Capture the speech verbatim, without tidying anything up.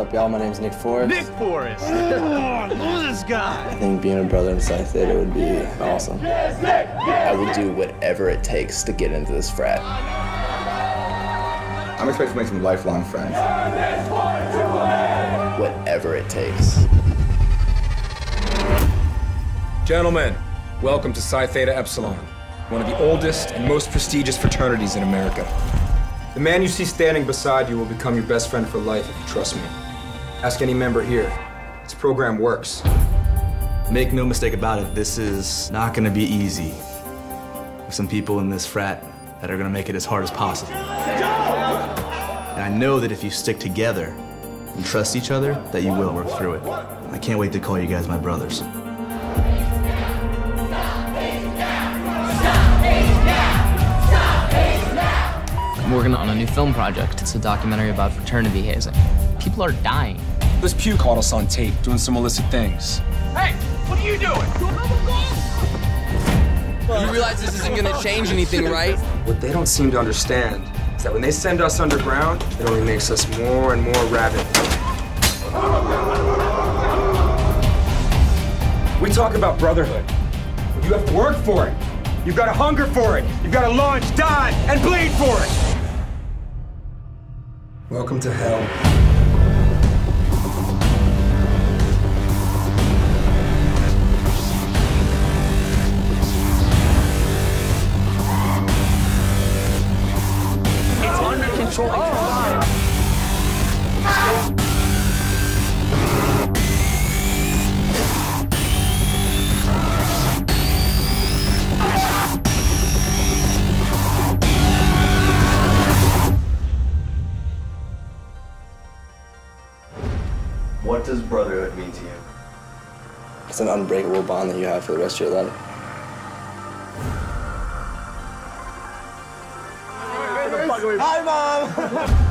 up, y'all? My name's Nick Forest. Nick Forest! Oh, love this guy! I think being a brother in Psi Theta would be awesome. Yes, Nick, yes. I would do whatever it takes to get into this frat. I'm expected to make some lifelong friends. Whatever it takes. Gentlemen, welcome to Psi Theta Epsilon, one of the oldest and most prestigious fraternities in America. The man you see standing beside you will become your best friend for life if you trust me. Ask any member here. This program works. Make no mistake about it, this is not going to be easy. There's some people in this frat that are going to make it as hard as possible. And I know that if you stick together and trust each other, that you will work through it. I can't wait to call you guys my brothers. I'm working on a new film project. It's a documentary about fraternity hazing. People are dying. This pew caught us on tape doing some illicit things. Hey, what are you doing? You realize this isn't going to change anything, right? What they don't seem to understand is that when they send us underground, it only makes us more and more rabid. We talk about brotherhood. You have to work for it. You've got to hunger for it. You've got to launch, dive, and bleed for it. Welcome to hell. It's under control. Oh. What does brotherhood mean to you? It's an unbreakable bond that you have for the rest of your life. Hi, Mom!